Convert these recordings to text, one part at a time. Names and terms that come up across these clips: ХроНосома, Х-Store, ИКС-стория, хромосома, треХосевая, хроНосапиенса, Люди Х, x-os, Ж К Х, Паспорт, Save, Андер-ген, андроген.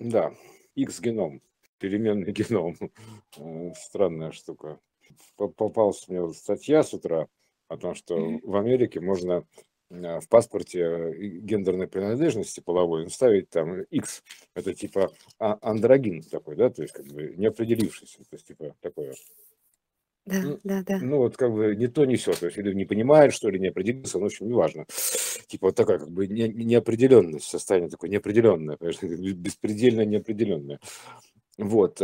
Да, X-геном, переменный геном. Странная штука. Попалась мне статья с утра о том, что в Америке можно в паспорте гендерной принадлежности половой ставить там X. Это типа андрогин такой, да, то есть как бы неопределившийся. То есть типа такое. Да, ну, да, да. Ну вот как бы не то, не все. То есть или не понимает, что ли, не определился, но в общем неважно. Типа вот такая как бы неопределенность, состояние такое неопределенное, конечно, беспредельно неопределенное. Вот.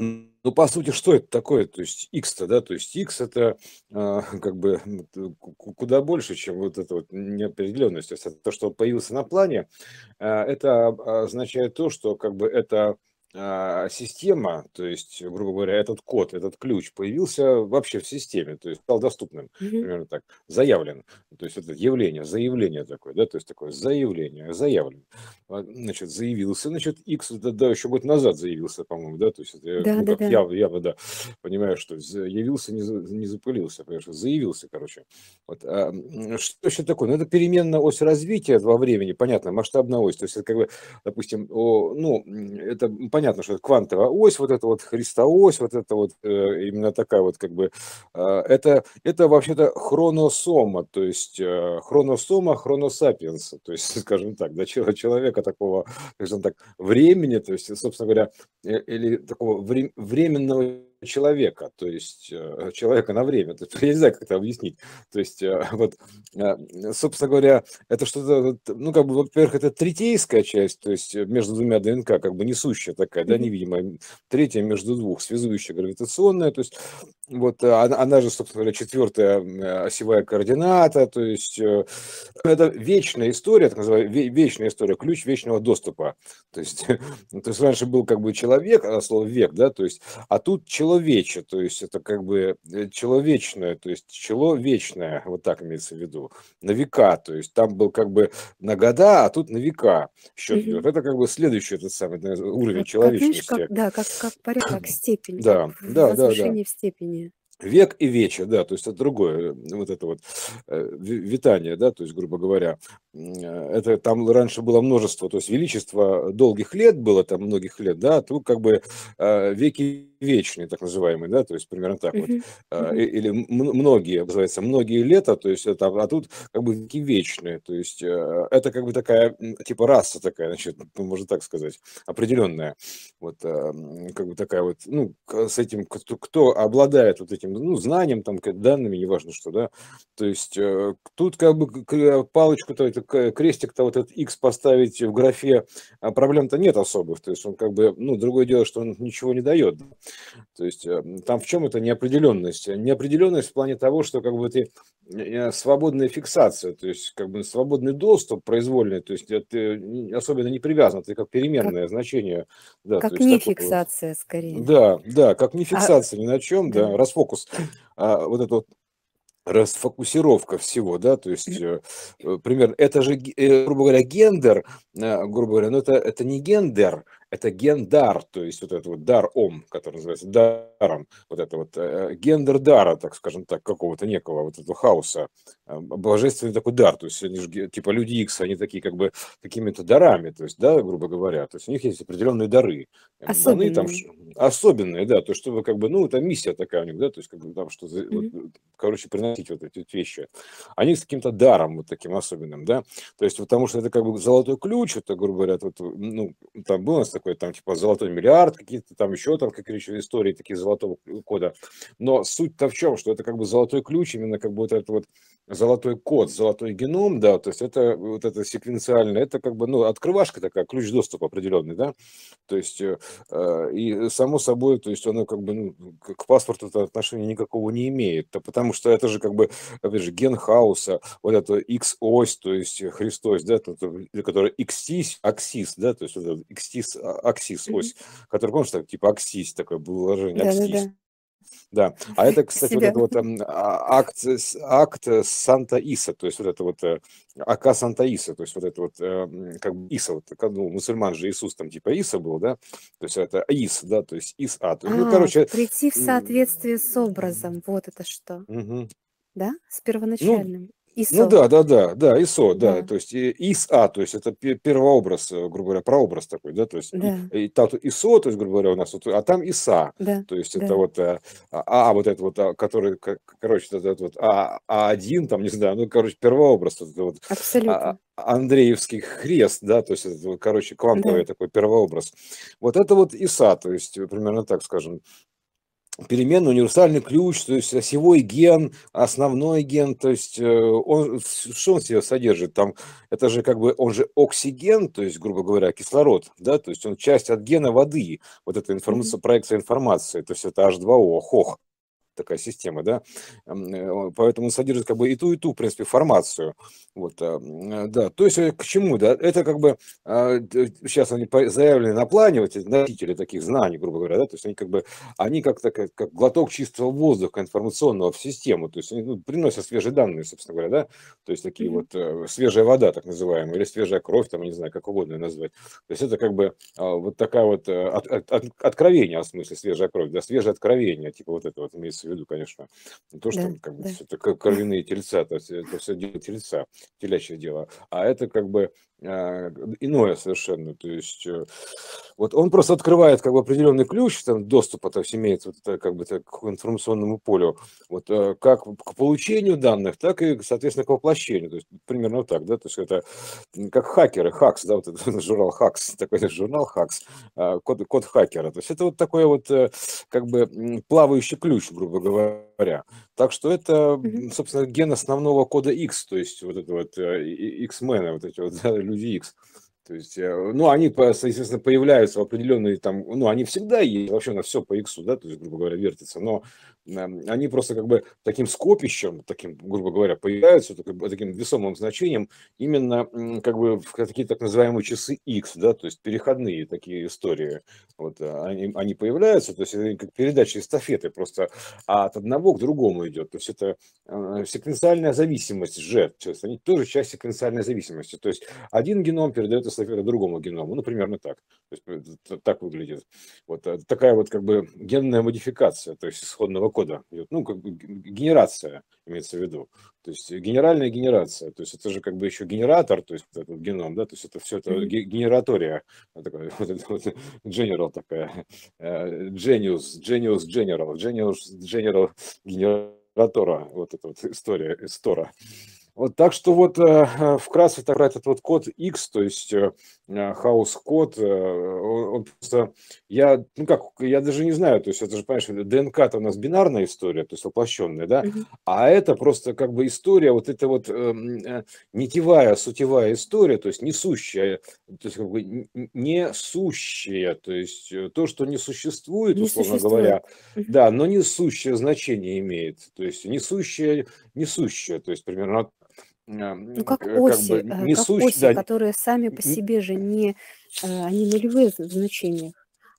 Ну, по сути, что это такое? То есть X-то, да, то есть X это как бы куда больше, чем вот эта вот неопределенность. То есть то, что появился на плане, это означает то, что как бы это система, то есть, грубо говоря, этот код, этот ключ появился вообще в системе, то есть стал доступным, примерно так, заявлен, то есть это явление, заявление такое, да, то есть такое заявление, заявлен, значит, заявился, значит, X, да, еще год назад заявился, по-моему, да, то есть это, да, ну, да, да. Я да, понимаю, что явился, не запылился, конечно, заявился, короче. Вот. А что еще такое? Ну, это переменная ось развития во времени, понятно, масштабная ось, то есть это как бы, допустим, ну, это понятно, что это квантовая ось, вот эта вот христоось, вот это вот именно такая вот как бы, это вообще-то хроНосома, то есть хроНосома хроНосапиенса, то есть, скажем так, для человека такого, скажем так, времени, то есть, собственно говоря, или такого временного человека, то есть человека на время, то есть, я не знаю, как это объяснить, то есть вот, собственно говоря, это что-то, ну, как бы, во-первых, это третейская часть, то есть между двумя ДНК, как бы несущая такая, да, невидимая, третья между двух, связующая гравитационная, то есть вот она же, собственно говоря, четвертая осевая координата, то есть это вечная история, так называемая вечная история, ключ вечного доступа, то есть раньше был как бы человек, слово век, да, то есть, а тут человече, то есть это как бы человечное, то есть человечное, вот так имеется в виду, на века, то есть там был как бы на года, а тут на века счет идет. Это как бы следующий этот самый уровень человечности. Как, видишь, да, как порядок, как степень, да, как да, возвышение да, да. в степени. Век и вече, да, то есть это другое, вот это вот витание, да, то есть, грубо говоря, это там раньше было множество, то есть величество долгих лет было, там многих лет, да, то как бы веки вечные, так называемые, да, то есть примерно так вот, или многие, называется, многие лета, то есть это, а тут как бы веки вечные, то есть это как бы такая, типа раса такая, значит, можно так сказать, определенная, вот, как бы такая вот, ну, с этим, кто обладает вот этим, ну, знанием, там, данными, неважно что, да, то есть тут как бы палочку-то, крестик-то вот этот X поставить в графе, а проблем-то нет особых, то есть он как бы, ну, другое дело, что он ничего не дает, то есть там в чем это неопределенность? Неопределенность в плане того, что как бы ты свободная фиксация, то есть как бы свободный доступ произвольный, то есть ты особенно не привязан, ты как переменное как, значение. Да, как то есть, не фиксация вот, скорее. Да, да, как не фиксация ни на чем, да, расфокус. Вот это вот расфокусировка всего, да, то есть, примерно, это же, грубо говоря, гендер, грубо говоря, но это не гендер, это гендар, то есть вот этот вот дар-ом, который называется даром, вот это вот гендер дара, так скажем так, какого-то некого вот этого хаоса, божественный такой дар, то есть они же, типа люди Х, они такие как бы какими-то дарами, то есть, да, грубо говоря, то есть у них есть определенные дары. Особенные. Даны, там, особенные, да, то есть чтобы как бы, ну, это миссия такая у них, да, то есть как бы там что-то, вот, короче, приносить вот эти вещи. Они с каким-то даром вот таким особенным, да, то есть потому что это как бы золотой ключ, это, грубо говоря, вот, ну, там было у нас такой, там, типа, золотой миллиард, какие-то там еще, там, какие-то истории такие золотого кода. Но суть-то в чем, что это как бы золотой ключ, именно как бы вот этот вот золотой код, золотой геном, да, то есть это вот это секвенциально, это как бы, ну, открывашка такая, ключ доступа определенный, да, то есть и само собой, то есть оно как бы, ну, к паспорту-то отношения никакого не имеет, потому что это же как бы, опять же, ген хаоса, вот это X-ось, то есть Христос, да, который X-сись, аксис, да, то есть вот этот X-сись, аксис, ось, который, помнишь, так, типа аксис, такое было выражение, да, аксис. Да, да. Да, а это, кстати, себя. Вот это вот акт Санта-Иса, то есть вот это вот Ака Санта-Иса, то есть вот это вот как бы Иса, вот, ну, мусульман же Иисус там типа Иса был, да, то есть это Ис, да, то есть Ис-А. Ну, короче, прийти в соответствие с образом, вот это что, да, с первоначальным. Ну, ИСО. Ну да, ИСО, да, то есть ИСА, то есть это первообраз, грубо говоря, прообраз такой, да, то есть и там ИСО, то есть, грубо говоря, у нас, а там ИСА, то есть это вот который, короче, этот вот А1, там, не знаю, ну, короче, первообраз. Вот, абсолютно. Андреевский хрест, да, то есть, это, короче, квантовый такой первообраз. Вот это вот ИСА, то есть, примерно так, скажем. Переменный универсальный ключ, то есть осевой ген, основной ген, то есть он, что он себя содержит там, это же как бы, он же оксиген, то есть, грубо говоря, кислород, да, то есть он часть от гена воды, вот эта информация, проекция информации, то есть это H2O, ХОХ, такая система, да, поэтому он содержит как бы и ту, в принципе, формацию, вот, да, то есть к чему, да, это как бы, сейчас они заявлены на плане, вот эти носители таких знаний, грубо говоря, да, то есть они как бы, они как глоток чистого воздуха информационного в систему, то есть они приносят свежие данные, собственно говоря, да, то есть такие вот свежая вода, так называемая, или свежая кровь, там, не знаю, как угодно назвать, то есть это как бы вот такая вот откровение, в смысле, свежая кровь, да, свежее откровение, типа вот это вот имеется в виду, конечно, не то, что там, как бы, все это кровяные тельца, то есть это все дело тельца, телячье дело, а это как бы иное совершенно, то есть вот он просто открывает как бы определенный ключ, там доступа, то есть имеется вот это, как бы так, к информационному полю, вот как к получению данных, так и, соответственно, к воплощению, то есть примерно так, да, то есть это как хакеры, хакс, да, вот это журнал хакс, такой журнал хакс, код хакера, то есть это вот такой вот как бы плавающий ключ, грубо говоря, так что это, собственно, ген основного кода X, то есть вот это вот X-мены, вот эти вот, да, люди X. То есть, ну, они, естественно, появляются в определенные там, ну, они всегда есть, вообще на все по иксу, да, то есть, грубо говоря, вертятся, но они просто как бы таким скопищем, таким, грубо говоря, появляются, таким весомым значением именно как бы в такие так называемые часы X, да, то есть переходные такие истории, вот, они появляются, то есть это как передача эстафеты просто от одного к другому идет, то есть это секвенциальная зависимость G, то есть они тоже часть секвенциальной зависимости, то есть один геном передает эстафету другому геному, ну, примерно так, то есть так выглядит, вот такая вот как бы генная модификация, то есть исходного кода, ну, как бы генерация имеется в виду, то есть генеральная генерация, то есть это же как бы еще генератор, то есть этот геном, да, то есть это все это генератория, такая, вот, general такая, genius, general, генератора, вот эта вот история. Вот, так что вот вкратце тогда этот вот код X, то есть хаус-код, он просто, я даже не знаю, то есть это же, понимаешь, ДНК-то у нас бинарная история, то есть воплощенная, да, а это просто как бы история, вот это вот нитевая, сутевая история, то есть несущая, то есть то, что не существует, условно говоря, да, но несущее значение имеет, то есть несущее, то есть примерно... Ну, как оси, которые сами по себе же не, они нулевые в значениях,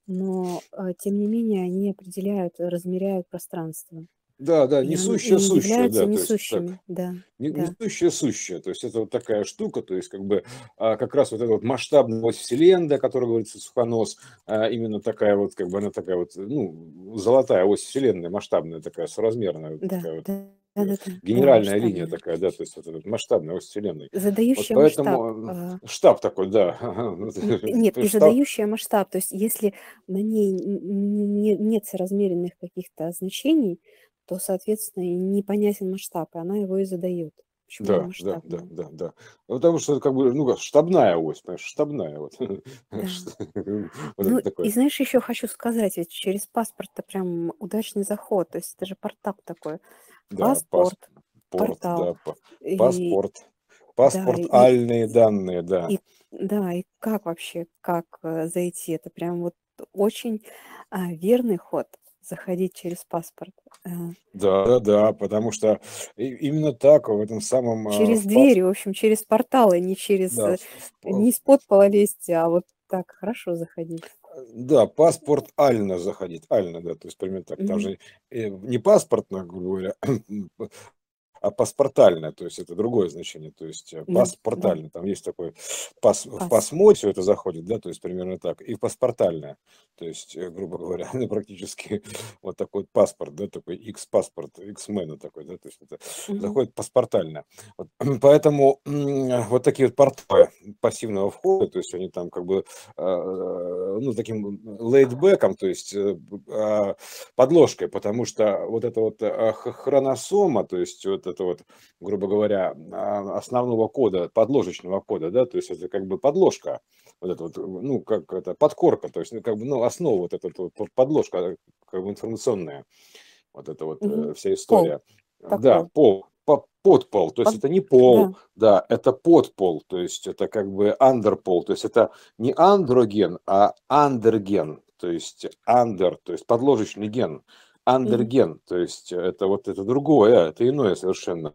но, тем не менее, они определяют, размеряют пространство. Да, да, несущее-сущее, да, несущее-сущее, то есть это вот такая штука, то есть как бы как раз вот эта вот масштабная ось Вселенной, о которой говорится Сухонос, именно такая вот, как бы она такая вот, ну, золотая ось Вселенной, масштабная такая, соразмерная, генеральная линия такая, да, то есть вот этот масштабная ось Вселенной. Задающая вот поэтому масштаб. Штаб такой, да. Нет, и задающая масштаб, то есть если на ней нет соразмеренных каких-то значений, то, соответственно, непонятен масштаб, и она его и задает. Да. Потому что как бы, ну, штабная ось, понимаешь, штабная. Вот. Да. Ну, и знаешь, еще хочу сказать, ведь через паспорт-то прям удачный заход, то есть это же портал такой. Да, паспортальные данные, да. Да, и как вообще, как зайти, это прям вот очень верный ход. Заходить через паспорт. Да, потому что именно так в этом самом... Через двери, в общем, через порталы, не через... Да. Не из-под пола лезть, а вот так хорошо заходить. Да, паспорт ально заходить, ально, да, то есть примерно так. Там же не паспортно, грубо говоря, а паспортально, то есть это другое значение, то есть паспортально, там есть такой в пасмо все это заходит, да, то есть примерно так, и паспортальное, то есть, грубо говоря, практически вот такой паспорт, да, такой X-паспорт, X-мена такой, да, то есть это заходит паспортально. Вот, поэтому вот такие вот порталы пассивного входа, то есть они там как бы, ну, таким лейтбэком, то есть подложкой, потому что вот это вот хроНосома, то есть вот это вот, грубо говоря, основного кода, подложечного кода, да, то есть это как бы подложка, вот это вот, ну, как это, подкорка, то есть, ну, как бы, ну, основа вот эта вот подложка, как бы информационная, вот эта вот вся история. Пол. Да, пол. Подпол, то есть это не пол, да, это подпол, то есть это как бы андерпол, то есть это не андроген, а андер-ген, то есть андер, то есть подложечный ген, андер-ген, то есть это вот это другое, это иное совершенно,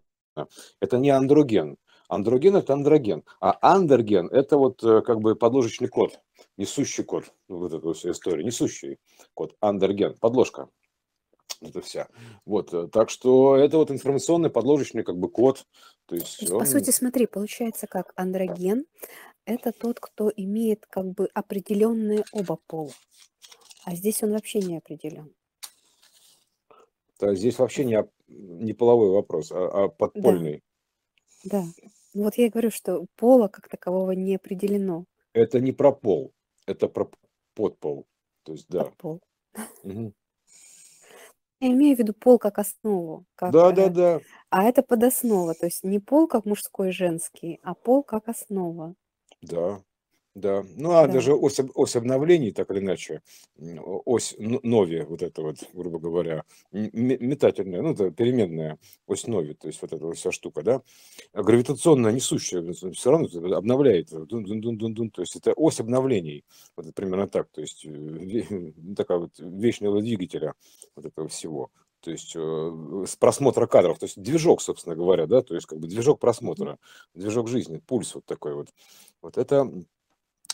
это не андроген, андроген это андроген, а андер-ген это вот как бы подложечный код, несущий код, вот эту всю историю, несущий код, андер-ген, подложка. Это вся. Вот, так что это вот информационный подложечный как бы код. То есть он... По сути, смотри, получается как андроген – это тот, кто имеет как бы определенные оба пола, а здесь он вообще не определен. Да, здесь вообще не половой вопрос, а подпольный. Да. Да, вот я и говорю, что пола как такового не определено. Это не про пол, это про подпол. То есть, да. Подпол. Угу. Я имею в виду пол как основу. Как, да, да, да. А это подоснова, то есть не пол как мужской и женский, а пол как основа. Да, да. Ну, а да. Даже ось обновлений, так или иначе, ось нови, вот это вот, грубо говоря, метательная, ну, это переменная ось нови, то есть вот эта вся штука, да, гравитационная несущая, все равно обновляет, дун-дун-дун-дун-дун, то есть это ось обновлений, вот это примерно так, то есть такая вот вечного двигателя вот этого всего. То есть с просмотра кадров, то есть движок, собственно говоря, да, то есть как бы движок просмотра, движок жизни, пульс вот такой вот. Вот это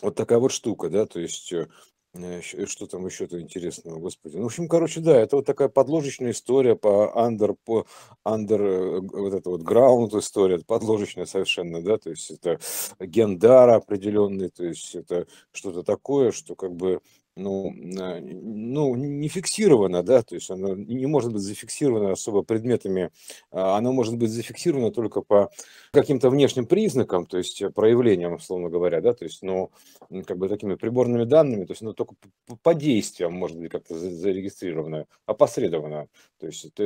вот такая вот штука, да, то есть что там еще-то интересного, господи. Ну, в общем, короче, да, это вот такая подложечная история по вот это вот граунд история, подложечная совершенно, да, то есть это гендар определенный, то есть это что-то такое, что как бы ну, не фиксировано, да, то есть оно не может быть зафиксировано особо предметами, оно может быть зафиксировано только по каким-то внешним признакам, то есть проявлениям, условно говоря, да, то есть, ну, как бы такими приборными данными, то есть оно только по действиям может быть как-то зарегистрировано, опосредованно, то есть это,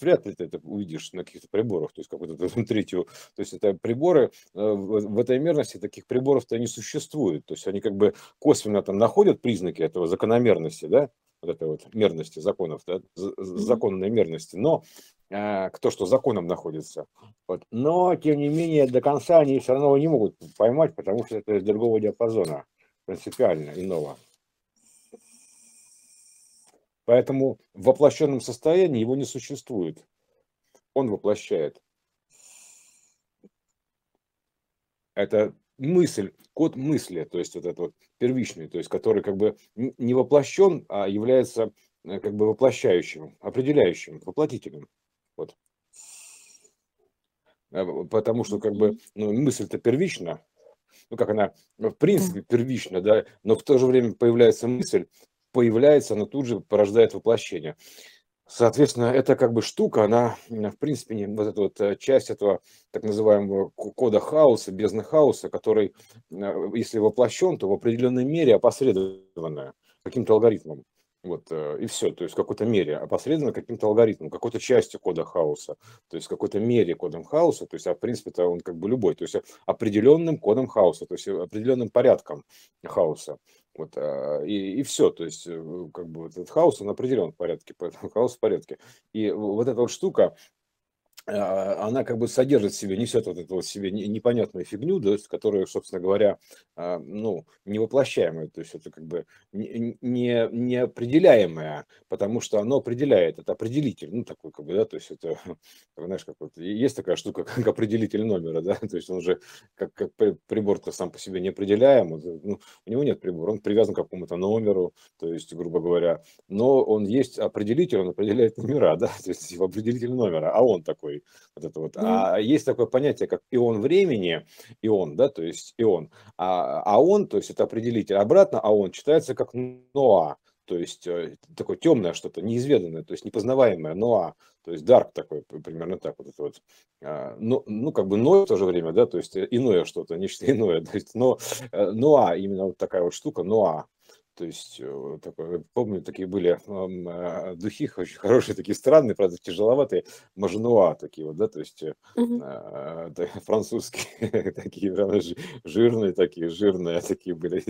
вряд ли ты это увидишь на каких-то приборах, то есть какую-то третью, то есть это приборы, в этой мерности таких приборов-то не существует, то есть они как бы косвенно там находят признаки этого закономерности, да, вот этой вот мерности законов, да? Законной мерности, но кто что законом находится, вот. Но тем не менее до конца они все равно не могут поймать, потому что это из другого диапазона, принципиально иного. Поэтому в воплощенном состоянии его не существует, он воплощает. Это мысль, код мысли, то есть вот этот вот первичный, то есть который как бы не воплощен, а является как бы воплощающим, определяющим, воплотителем. Вот. Потому что как бы, ну, мысль-то первична, ну как она в принципе первична, да, но в то же время появляется мысль, появляется, но тут же порождает воплощение. Соответственно, это как бы штука, она, в принципе, не, вот эта вот часть этого так называемого кода хаоса, бездны хаоса, который, если воплощен, то в определенной мере опосредованная каким-то алгоритмом. Вот, и все, то есть в какой-то мере опосредованно каким-то алгоритмом, какой-то частью кода хаоса, то есть в какой-то мере кодом хаоса, то есть, в принципе-то он как бы любой, то есть определенным кодом хаоса, то есть определенным порядком хаоса. Вот, и все, то есть как бы этот хаос, он определен в порядке, поэтому хаос в порядке. И вот эта вот штука, она как бы содержит в себе, несет вот эту вот себе непонятную фигню, да, которая, собственно говоря, ну, невоплощаемая, то есть это как бы неопределяемая, потому что оно определяет, это определитель, ну, такой как бы, да, то есть это, знаешь, как вот, есть такая штука, как определитель номера, да, то есть он же, как прибор-то сам по себе не определяем, ну, у него нет прибора, он привязан к какому-то номеру, то есть, грубо говоря, но он есть определитель, он определяет номера, да, то есть определитель номера, а он такой, который вот это вот. А есть такое понятие, как ион времени, ион, да, то есть ион, аон, то есть это определитель, обратно аон читается как ноа, то есть такое темное что-то, неизведанное, то есть непознаваемое, ноа, то есть дарк такой, примерно так вот это вот. Ну, как бы ноа в то же время, да, то есть иное что-то, нечто иное, то есть ноа, именно вот такая вот штука, ноа. То есть, такое, помню, такие были духи, очень хорошие, такие странные, правда, тяжеловатые, маженуа такие вот, да, то есть французские, такие прямо жирные такие были,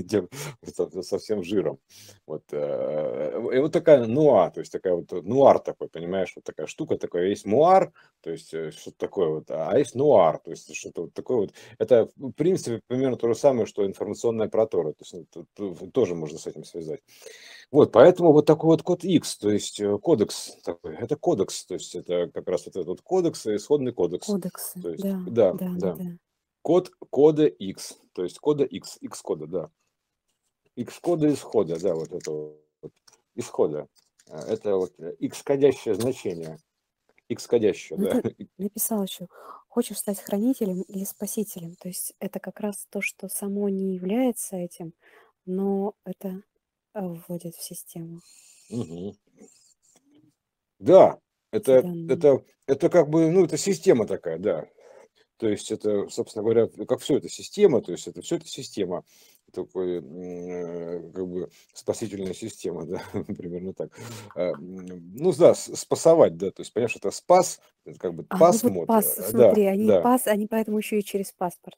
совсем жиром. Вот, и вот такая нуа, то есть такая вот нуар такой, понимаешь, вот такая штука, такая есть муар, то есть что-то такое вот, а есть нуар, то есть что-то вот такое вот. Это, в принципе, примерно то же самое, что информационная протора, то есть тоже можно с этим связать. Вот, поэтому вот такой вот код X, то есть кодекс такой, это кодекс, то есть это как раз вот этот вот кодекс, исходный кодекс. Кодекс, то есть, да. Код кода X, то есть кода X, X-кода, да. X-кода исхода, да, вот это вот. Исхода. Это вот X-кодящее значение. X-кодящее, да. Написал еще. Хочешь стать хранителем или спасителем? То есть это как раз то, что само не является этим, но это вводит в систему. Угу. Да, это как бы, ну, это система такая, да. То есть это, собственно говоря, как все это система, то есть это все это система. Такой, как бы, спасительная система, да, примерно так. Ну, да, спасовать, да, то есть, понимаешь, это спас, это как бы пасмод. Вот пас, смотри, да, они да. Пас, они поэтому еще и через паспорт.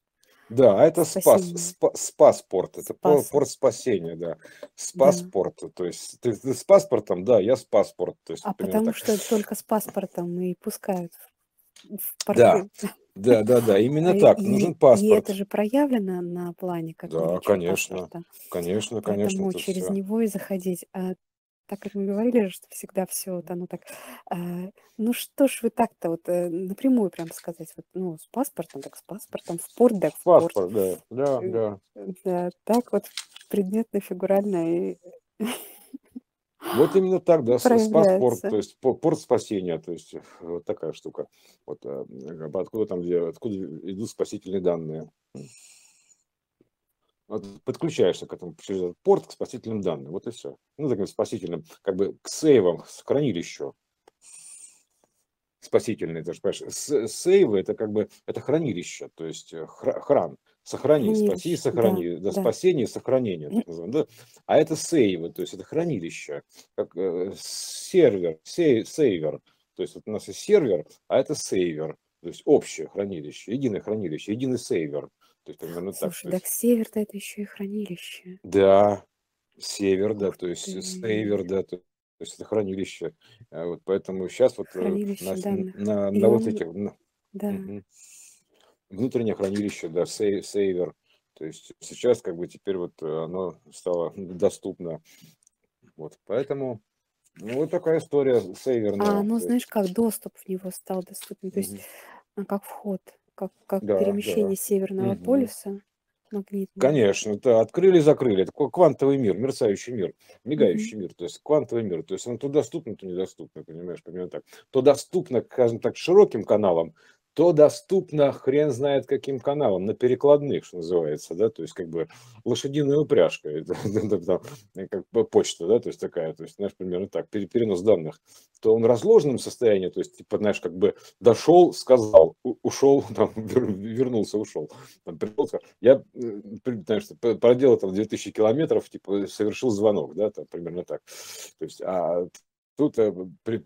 Да, это спаспорт, это порт спасения, да, спаспорт, да. То есть ты с паспортом, да, я с паспорт. То есть, потому так. Что только с паспортом и пускают в порты. Да, именно так, нужен паспорт. И это же проявлено на плане, как да, конечно, поэтому через все. Него и заходить. А так как мы говорили, что всегда все вот оно так, ну что ж вы так-то вот напрямую прям сказать, вот, ну с паспортом, так с паспортом, в порт, да в порт. Паспорт, да. Так вот предметно-фигурально. Вот именно так, да, спаспорт, то есть порт спасения, то есть вот такая штука. Вот откуда там, откуда идут спасительные данные. Подключаешься к этому через этот порт к спасительным данным. Вот и все. Ну, таким спасительным, как бы к сейвам, к хранилищу. Спасительные, ты же понимаешь. Сейвы это как бы это хранилище, то есть хран. Сохрани, спаси, сохрани. Да, спасение, сохранение. Так называемое, да? А это сейвы, то есть это хранилище. Как сервер, сейвер. То есть вот у нас есть сервер, а это сейвер. То есть общее хранилище, единый сейвер. То есть, примерно слушай, так север-то это еще и хранилище. Да, север, да, то есть север, да, то есть это хранилище. Вот поэтому сейчас вот на вот этих... Да. Угу. Внутреннее хранилище, да, север. То есть сейчас как бы теперь вот оно стало доступно. Вот, поэтому... Ну, вот такая история северная. А, ну, знаешь, как доступ в него стал доступен, то есть как вход. Как да, перемещение Северного полюса магнитного. Конечно, это открыли и закрыли. Это квантовый мир, мерцающий мир, мигающий мир, то есть квантовый мир. То есть он то доступно, то недоступно, понимаешь, примерно так. То доступно, скажем так, широким каналам, то доступно хрен знает каким каналом, на перекладных, что называется, да, то есть как бы лошадиная упряжка, как почта, да, то есть такая, то есть, знаешь, примерно так, перенос данных, то он в разложенном состоянии, то есть, типа, знаешь, как бы дошел, сказал, ушел, там, вернулся, ушел, там, пришелся, я, знаешь, проделал там 2000 километров, типа, совершил звонок, да, там, примерно так, то есть, тут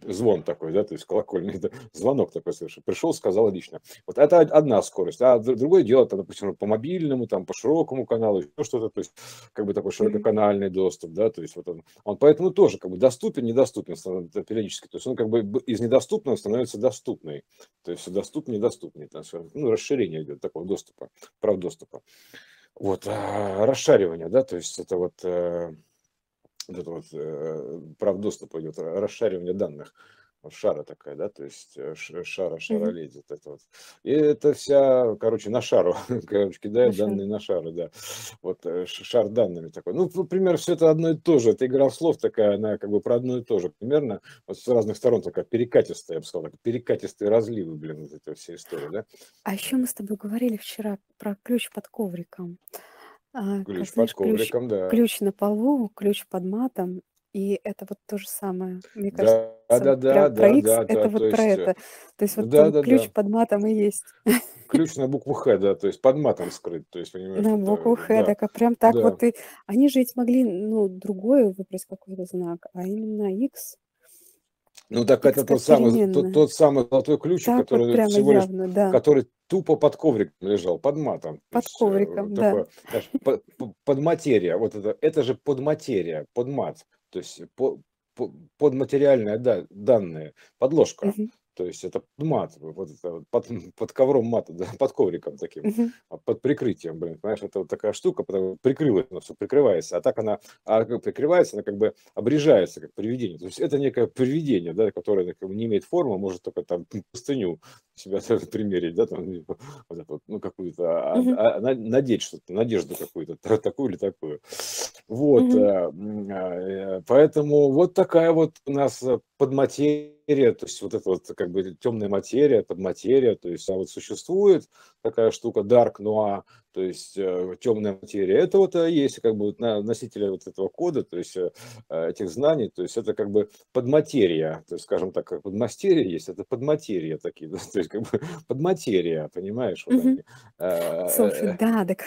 звон такой, да, то есть колокольный, да, звонок такой совершенно. Пришел, сказал лично. Вот это одна скорость, а другое дело, там, допустим, по мобильному, там, по широкому каналу, еще что-то, то есть как бы такой ширококанальный доступ, да, то есть вот он поэтому тоже как бы доступен, недоступен периодически, то есть он как бы из недоступного становится доступный, то есть доступнее, недоступнее, ну, расширение идет такого доступа, прав доступа. Вот, расшаривание, да, то есть это вот... Вот прав доступа идет, расшаривание данных. шара такая, да, то есть шара лезет. Это вот. И это вся, короче, на шару, короче, кидает данные на шары, да. Вот шар данными такой. Ну, например, все это одно и то же. Это игра слов такая, она как бы про одно и то же. Примерно вот с разных сторон такая перекатистая, я бы сказал, перекатистые разливы, блин, из этой всей истории, да. А еще мы с тобой говорили вчера про ключ под ковриком. Ключ под ковриком, да. Ключ на полу, ключ под матом. И это вот то же самое, мне кажется, про это. То есть вот ключ под матом и есть. Ключ на букву Х, да, то есть под матом скрыт. То есть, понимаешь, на букву Х, да. Так, а прям так да. Вот и... Они же ведь могли, ну, другое выбрать какой-то знак, а именно X. Ну, так это тот самый золотой ключ, так, который, вот всего лишь, явно, да. Который тупо под ковриком лежал, под матом. Под есть, ковриком, такое, да. Под материя, вот это же под материя, под мат. То есть под материальные данные, подложка. То есть это под мат, вот это, под ковром мата, да, под ковриком таким, под прикрытием, блин, понимаешь, это вот такая штука, потому прикрылась, она все прикрывается, а так она прикрывается, она как бы обрежается, как привидение. То есть это некое привидение, да, которое как бы не имеет формы, может только там простыню себя примерить, да, там, вот это, ну, какую-то, надеть что-то, надежду какую-то, такую или такую. Вот, поэтому вот такая вот у нас подматерия, то есть вот это вот как бы темная материя, подматерия, то есть а вот существует такая штука Dark Noir, то есть темная материя, это вот есть как бы носители вот этого кода, то есть этих знаний, то есть это как бы подматерия, то есть скажем так, как подмастерия есть, это подматерия такие, да, то есть как бы подматерия, понимаешь? Вот они, Слушай, да, так,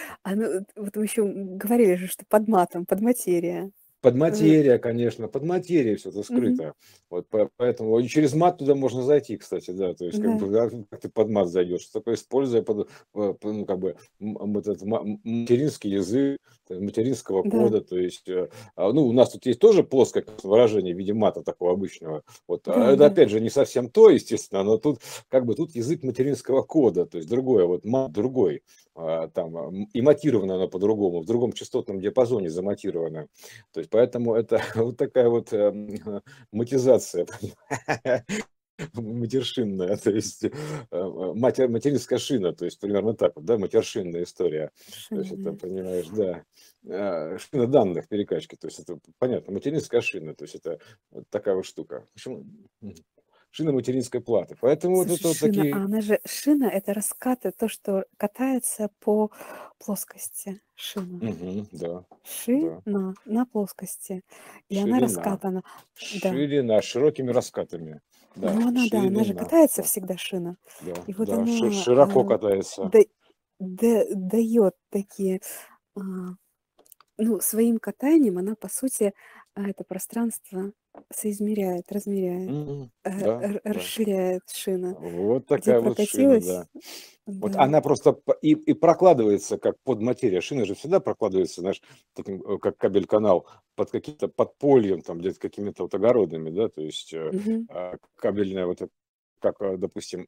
вот вы еще говорили же, что под матом, подматерия. Подматерия, конечно, под материей все это скрыто. Вот поэтому и через мат туда можно зайти, кстати, да, то есть как бы, да, ты под мат зайдешь, только используя ну, как бы этот материнский язык, материнского кода, то есть, ну, у нас тут есть тоже плоское выражение в виде мата такого обычного, вот, это опять же не совсем то, естественно, но тут как бы тут язык материнского кода, то есть другое, вот мат другой, там, и матировано оно по-другому, в другом частотном диапазоне заматировано, то есть поэтому это вот такая вот матизация, матершинная, то есть материнская шина, то есть примерно так, да, матершинная история, то есть это, понимаешь, да. Шина данных перекачки, то есть это понятно, материнская шина, то есть это вот такая вот штука. Почему? Шина материнской платы. Поэтому слушай, вот это шина, вот такие... она же шина, это раскаты, то, что катается по плоскости. Шина. Да, шина да. На плоскости. И ширина. Она раскатана. Ширина, да. Широкими раскатами. Да, ну, она же катается всегда, шина. Да, и вот да. Она, широко катается. Дает такие... Ну, своим катанием она, по сути, это пространство... соизмеряет, размеряет, расширяет шина. Вот такая вот шина, да. Вот она просто и прокладывается, как под материя. Шина же всегда прокладывается, знаешь, таким, как кабель-канал, под каким-то подпольем, там, где-то какими-то вот огородами, да, то есть кабельная вот эта, как, допустим,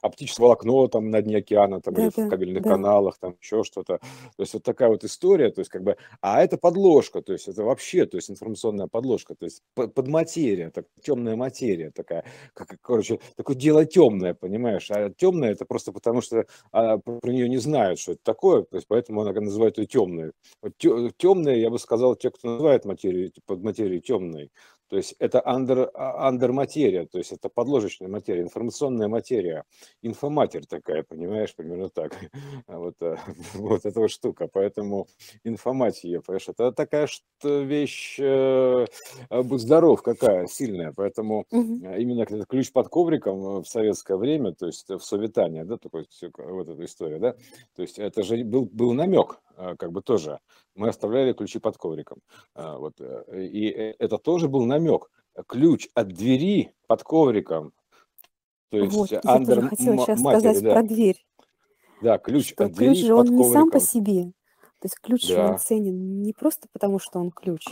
оптическое волокно там на дне океана, там, или в кабельных каналах, там еще что-то. То есть вот такая вот история, то есть как бы, а это подложка, то есть это вообще, то есть информационная подложка, то есть подматерия, так, темная материя такая, как, короче, такое дело темное, понимаешь, а темное это просто потому, что про нее не знают, что это такое, то есть поэтому она называет ее темной. Вот темные, я бы сказал, те, кто называет материю, подматерию темной. То есть это андерматерия, то есть это подложечная материя, информационная материя, инфоматерь такая, понимаешь, примерно так, вот эта вот штука, поэтому инфоматия, понимаешь, это такая вещь, здоров какая, сильная, поэтому именно ключ под ковриком в советское время, то есть в советании, да, такой, вот эта история, да, то есть это же был намек, как бы тоже, мы оставляли ключи под ковриком, вот, и это тоже был намек. Ключ от двери под ковриком. То есть вот, я тоже хотела сейчас сказать про дверь. Да, ключ от двери под ковриком. Ключ же он не сам по себе. То есть ключ он ценен не просто потому, что он ключ,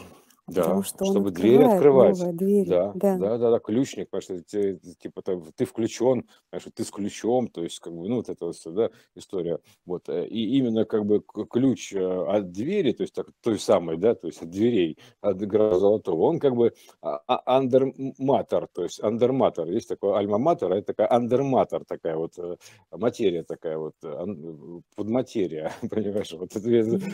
Да, потому что чтобы дверь открывать. Дверь. Да, ключник, потому что типа, ты включен, потому что ты с ключом, то есть, как бы, ну, вот эта вот, да, история. Вот. И именно как бы ключ от двери, то есть так, той самой, да, то есть от дверей, от графа золотого, он как бы андерматор, то есть андерматор. Есть такой альма-матер, а это такая андерматор, такая вот материя, такая вот подматерия, понимаешь? Вот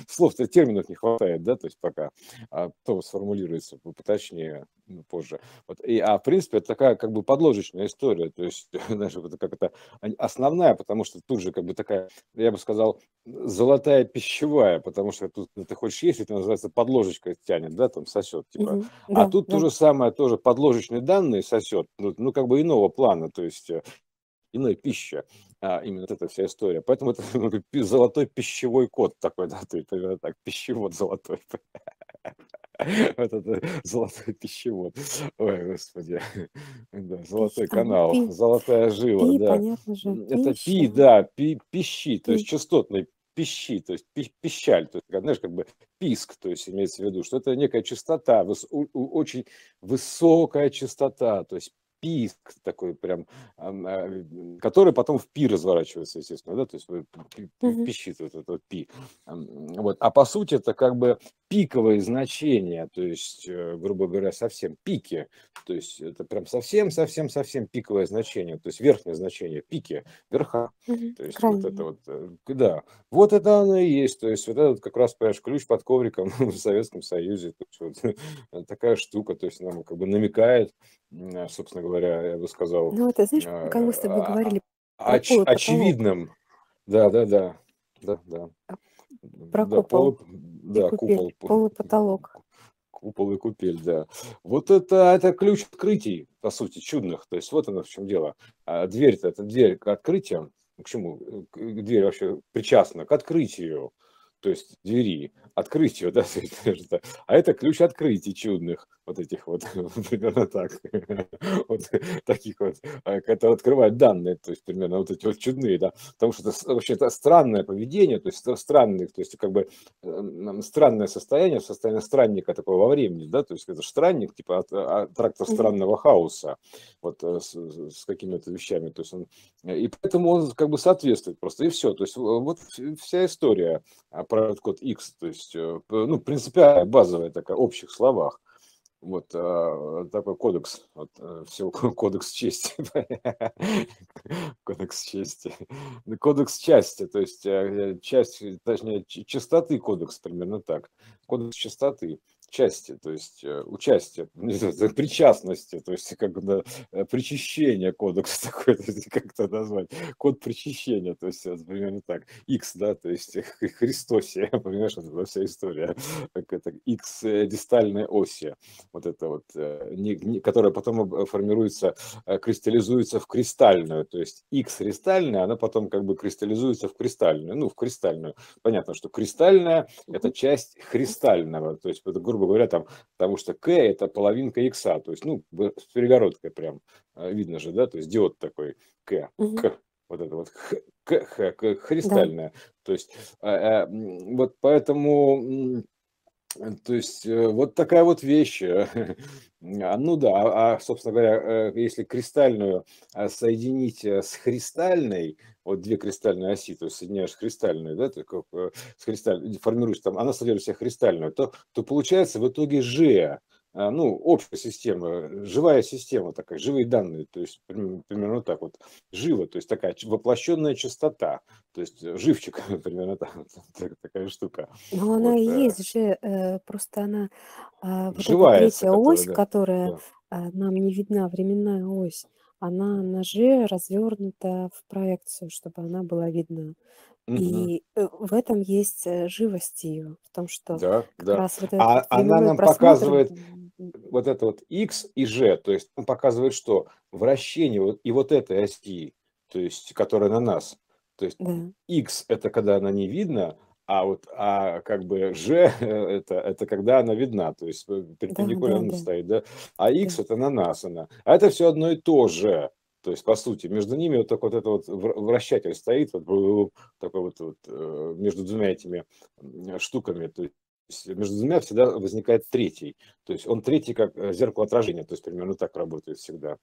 слов-то, терминов не хватает, да, то есть пока, а то сформулируется поточнее позже. Вот. А в принципе это такая как бы подложечная история, то есть, знаешь, это как это основная, потому что тут же как бы такая, я бы сказал, золотая пищевая, потому что тут ты хочешь есть, это называется подложечка тянет, да, там сосет, типа. А тут то же самое, тоже подложечные данные сосет, ну как бы иного плана, то есть иная пища, именно вот эта вся история. Поэтому это золотой пищевой код такой, да, ты так, пищевод золотой. Вот это золотой пищевод. Ой, господи. Да, золотой канал, пи, золотая жила. Пи, да. Понятно же. Это пища. Пи, да, пи, пищи, то есть частотный пищи, то есть пищаль, то есть, знаешь, как бы писк, то есть имеется в виду, что это некая частота, очень высокая частота, то есть писк такой прям, который потом в пи разворачивается, естественно, да, то есть пищит вот этот пи. Вот. А по сути это как бы пиковые значения, то есть, грубо говоря, совсем пики, то есть это прям совсем пиковое значение, то есть верхнее значение, пики, верха. То есть вот это вот, да, вот это оно и есть, то есть вот этот как раз, понимаешь, ключ под ковриком в Советском Союзе, то есть, вот, такая штука, то есть нам как бы намекает, собственно говоря, я бы сказал, ну, это, знаешь, как мы с тобой говорили, очевидным, да. Про купол, да, купол, полупотолок. Купол и купель, да. Вот это ключ открытий, по сути, чудных. То есть вот оно в чем дело. А дверь-то, это дверь к открытиям. К чему? Дверь вообще причастна к открытию. То есть двери, открытие, да, а это ключ открытий чудных, вот этих вот, примерно так, вот таких вот, это открывает данные, то есть примерно вот эти вот чудные, да, потому что это вообще-то странное поведение, то есть странное, то есть как бы странное состояние, состояние странника такого во времени, да, то есть это странник, типа трактор странного хаоса, вот с какими-то вещами, то есть он, и поэтому он как бы соответствует просто, и все, то есть вот вся история про код X, то есть, ну, принципиальная, базовая такая, в общих словах. Вот такой кодекс, вот, всего кодекс чести, кодекс части, то есть часть, точнее, частоты кодекс, примерно так, кодекс частоты. Части, то есть участие, причастности, то есть как бы причащение кодекс такой, как это назвать, код причащения, то есть примерно так, X, да, то есть Христосия, понимаешь, это вся история, как это X дистальная оси, вот это вот, которая потом формируется, кристаллизуется в кристальную, то есть X кристальная, она потом как бы кристаллизуется в кристальную, ну в кристальную, понятно, что кристальная это часть христального, то есть это грубо говоря, там, потому что К это половинка икса, то есть, ну, с перегородкой прям видно же, да, то есть диод такой К, К, вот это вот К, христальная, да. То есть, вот поэтому, то есть, вот такая вот вещь. Ну да, собственно говоря, если кристальную соединить с христальной, вот две кристальные оси, то есть соединяешь христальную, да, как, с христальной, формируешь там, она содержит в себе христальную, то получается в итоге Ж, ну, общая система, живая система такая, живые данные, то есть примерно так вот, живо, то есть такая воплощенная частота, то есть живчик, примерно так, такая штука. Но вот, она и есть же, просто она, вот живая, эта третья ось, которая да. Нам не видна, временная ось, она на Ж развернута в проекцию, чтобы она была видна. И в этом есть живость ее, в том, что да, как да. Раз вот а она нам просмотр... показывает вот это вот X и Ж, то есть он показывает, что вращение вот, и вот этой оси, то есть, которая на нас, то есть да. X это когда она не видна, а вот как бы Ж это когда она видна, то есть перпендикулярно да, да, стоит, да, а X да. Это на нас она, а это все одно и то же. То есть, по сути, между ними вот такой вот, это вот вращатель стоит, вот, такой вот между двумя этими штуками. То есть, между двумя всегда возникает третий. То есть он третий как зеркало отражения, то есть примерно так работает всегда.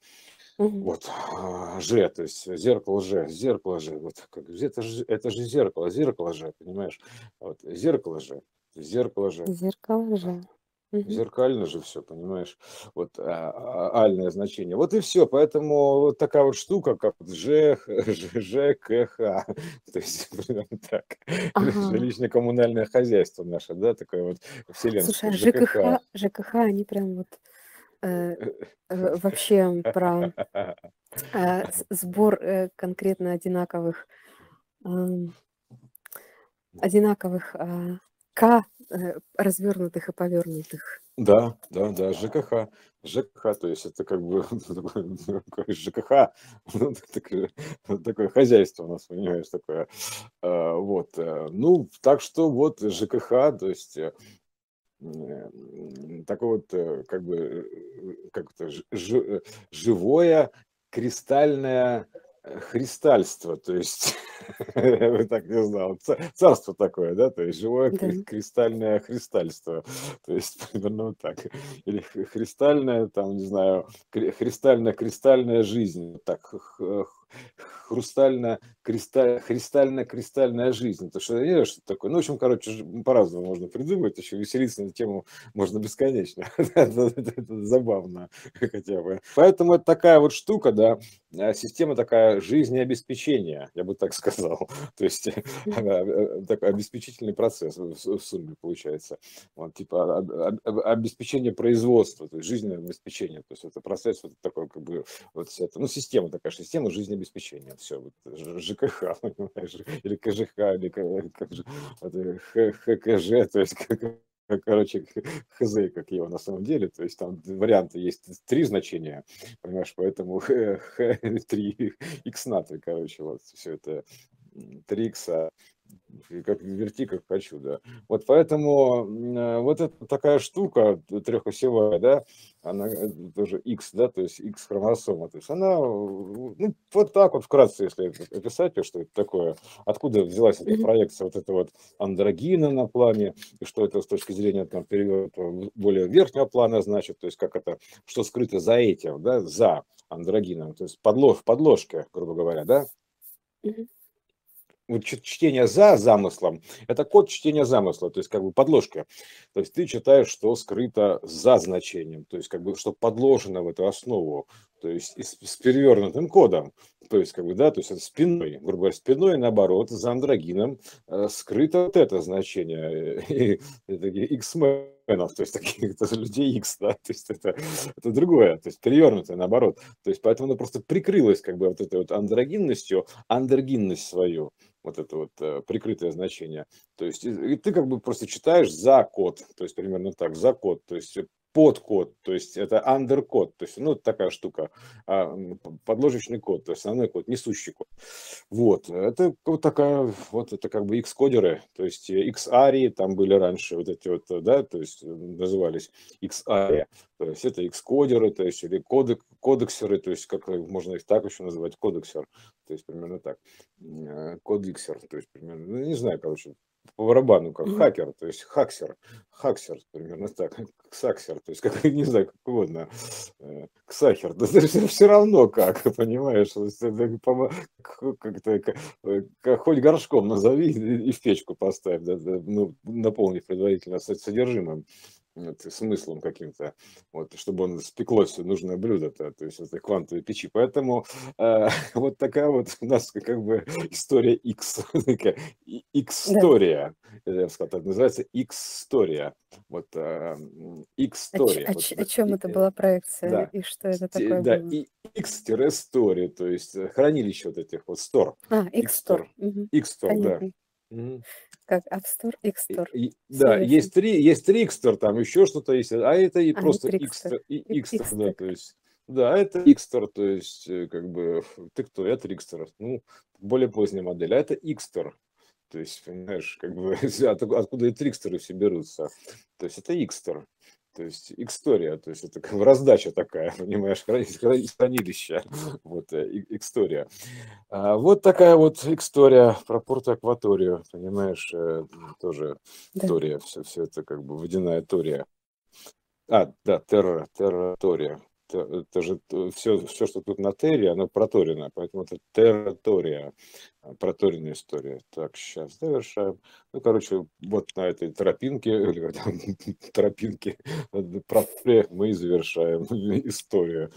Вот, Ж, то есть зеркало Ж, вот, как, это же зеркало Ж, понимаешь, вот, зеркало Ж, зеркально же все, понимаешь, вот, альное значение, вот и все, поэтому вот такая вот штука, как Ж К Х, то есть, примерно так, жилищно-коммунальное хозяйство наше, да, такое вот вселенское. Слушай, ЖКХ, они прям вот... вообще про сбор конкретно одинаковых К, развернутых и повернутых. Да, ЖКХ, то есть это как бы ЖКХ, такое хозяйство у нас, понимаешь, такое. Вот, ну, так что вот ЖКХ, то есть... такое вот как бы как-то живое кристальное христальство, то есть так не знал, царство такое, да, то есть живое кристальное христальство, то есть примерно вот так, или христальное, там, не знаю, христально-кристальная жизнь, так, хрустально-кристальная жизнь. То что я не знаю, что такое. Ну, в общем, короче, по-разному можно придумать, еще веселиться на тему можно бесконечно. Это забавно хотя бы. Поэтому это такая вот штука, да, система такая жизнеобеспечения, я бы так сказал. То есть такой обеспечительный процесс в сумме получается. Вот, типа обеспечение производства, то есть жизненное обеспечение. То есть это процесс вот такой, как бы, вот это, ну, система такая, система жизнеобеспечения. Все, вот, ЖКХ, понимаешь, или КЖХ, или ХКЖ, то есть, короче, хз, как его на самом деле, то есть там варианты есть, три значения, понимаешь, поэтому х, три иксна, короче, вот все это, три икса, как верти, как хочу, да. Вот поэтому вот это такая штука трехосевая, да, она тоже X, да, то есть X-хроНосома, то есть она, ну, вот так вот вкратце, если описать, что это такое, откуда взялась эта проекция вот этого вот андер-гена на плане, и что это с точки зрения там перевода более верхнего плана значит, то есть как это, что скрыто за этим, да, за андер-геном, то есть подложка, грубо говоря, да. Вот чтение за замыслом, это код чтения замысла, то есть как бы подложка. То есть ты читаешь, что скрыто за значением, то есть как бы что подложено в эту основу, то есть с перевернутым кодом, то есть как бы, да, то есть это спиной, грубо говоря, спиной, наоборот, за андер-геном скрыто вот это значение, X-men, то есть таких людей X, да, то есть это другое, то есть перевернутое, наоборот, то есть поэтому она просто прикрылась как бы вот этой вот андер-генность свою, вот это вот прикрытое значение, то есть и ты как бы просто читаешь за код, то есть примерно так, за код, то есть подкод, то есть это андеркод, то есть, ну, такая штука, подложечный код, то есть основной код, несущий код. Вот, это вот такая, вот это как бы X-кодеры, то есть X-арии там были раньше, вот эти вот, да, то есть назывались X-ария, то есть это X-кодеры, то есть или кодексеры, то есть как можно их так еще называть, кодексер, то есть примерно так, кодексер, то есть примерно, ну, не знаю, короче, по барабану, как хакер, то есть хаксер, примерно так, ксаксер, то есть, как, не знаю, как угодно, ксахер, да все равно как, понимаешь, как хоть горшком назови и в печку поставь, да, ну, наполнив предварительно содержимым, смыслом каким-то, вот, чтобы он спеклось нужное блюдо-то, то есть это квантовые печи. Поэтому вот такая вот у нас как бы история Х-Стория, я бы сказал, так называется Х-Стория. Вот Х-Стория. О чем это была проекция и что это такое было? Да, и Х-Стория, то есть хранилище вот этих вот стор. А, Х-Store. Х-Store, да. Как App Store, X-Store. Да, есть три X-Store, там еще что-то есть, а это и просто X-Store. Да, то есть, да, это X-Store, то есть, как бы, ты кто, это X-Store, ну, более поздняя модель, а это X-Store. То есть, понимаешь, как бы, откуда и трикстеры все берутся. То есть, это X-Store. То есть Х-Store, то есть это как бы раздача такая, понимаешь, хранилище, вот Х-Store. Вот такая вот Х-Store про порт-акваторию, понимаешь, тоже история, все это как бы водяная тория. Да, территория. Это же все, что тут на терри, оно проторено, поэтому это территория, проторенная история. Так, сейчас завершаем. Ну, короче, вот на этой тропинке мы и завершаем историю.